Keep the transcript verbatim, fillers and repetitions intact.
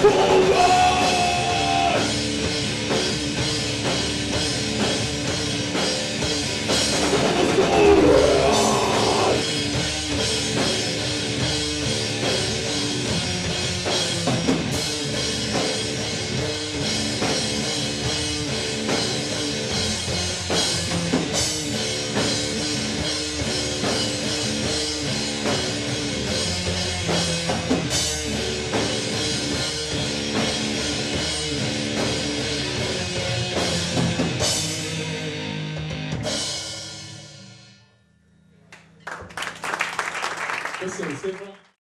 Go!